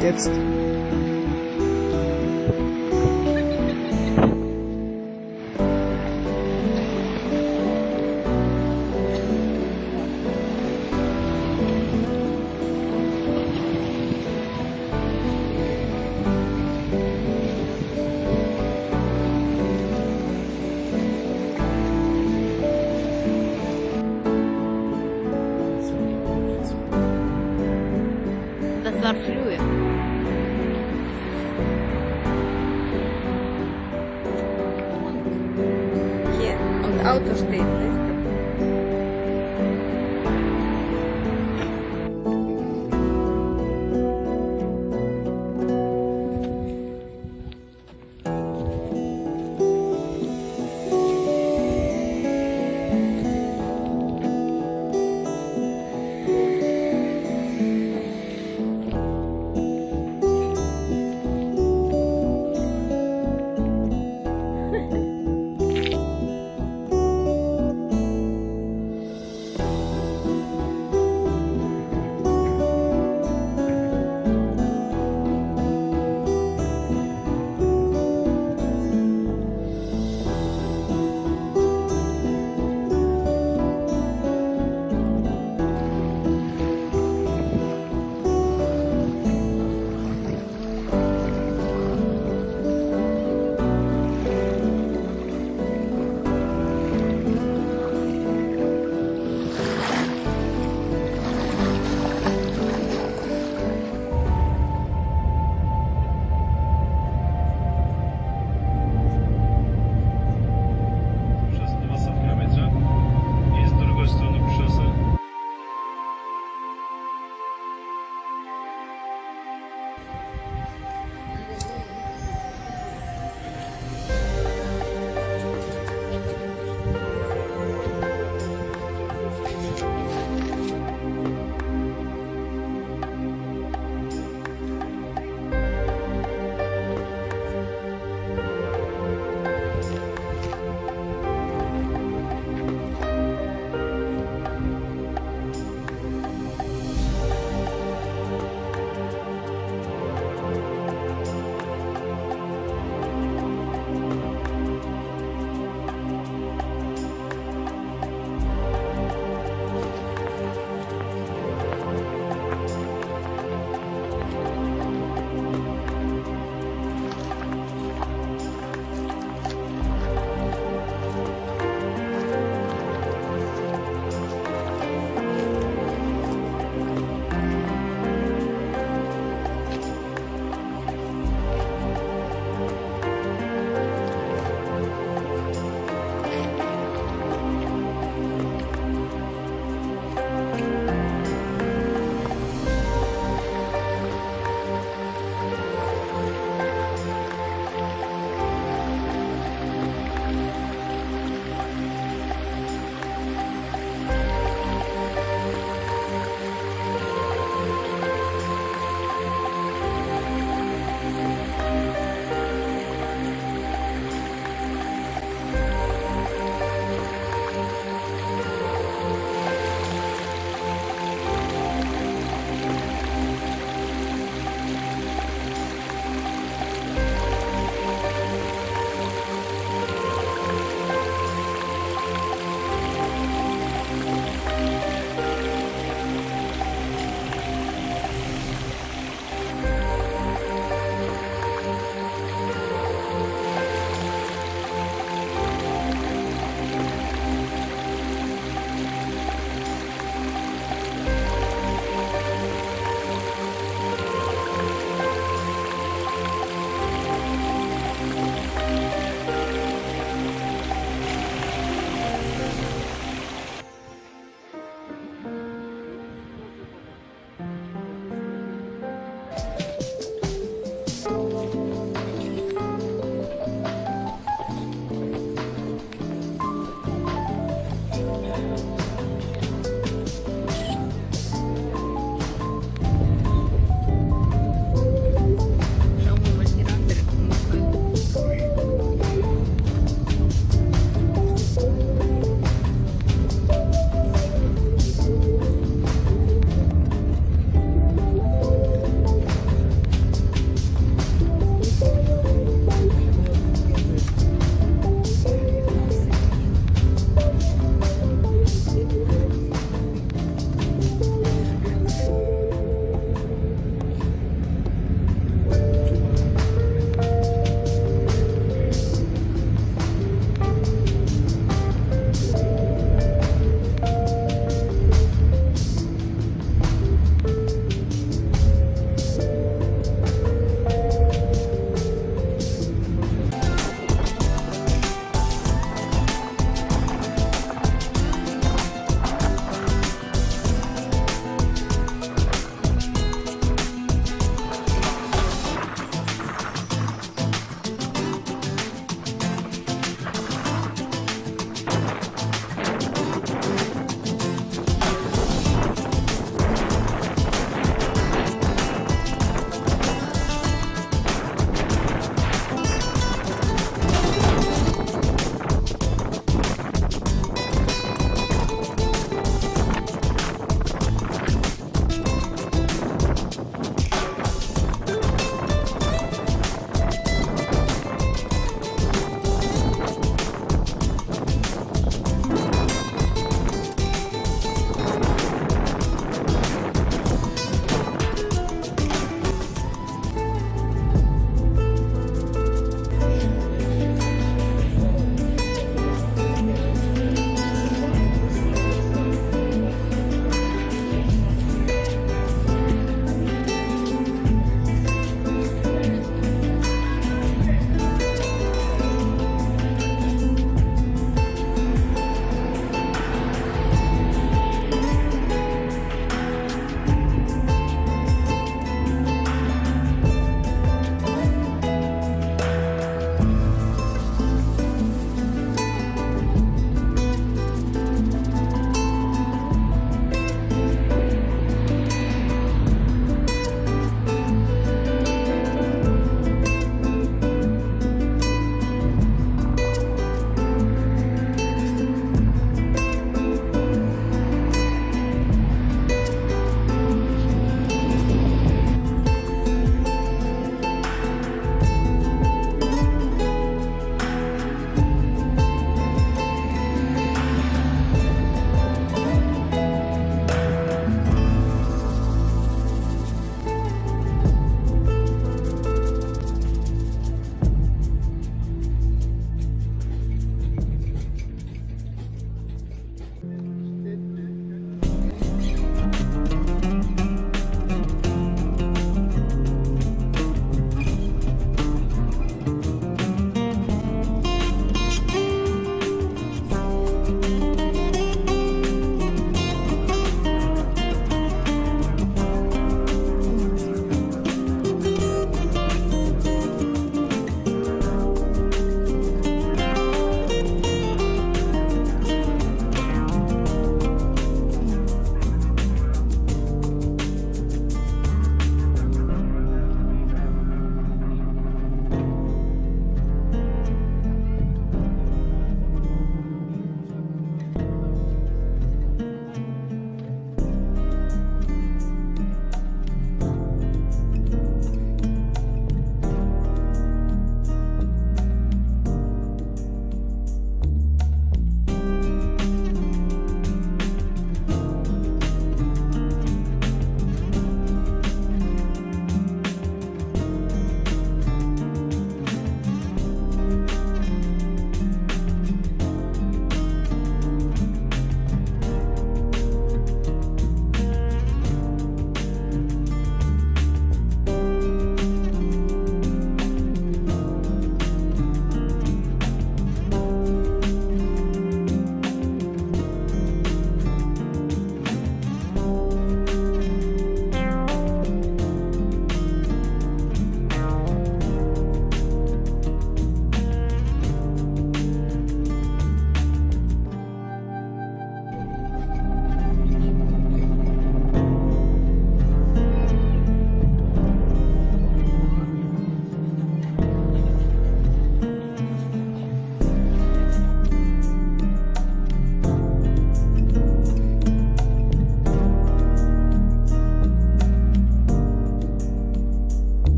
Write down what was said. Jetzt. Das war früher.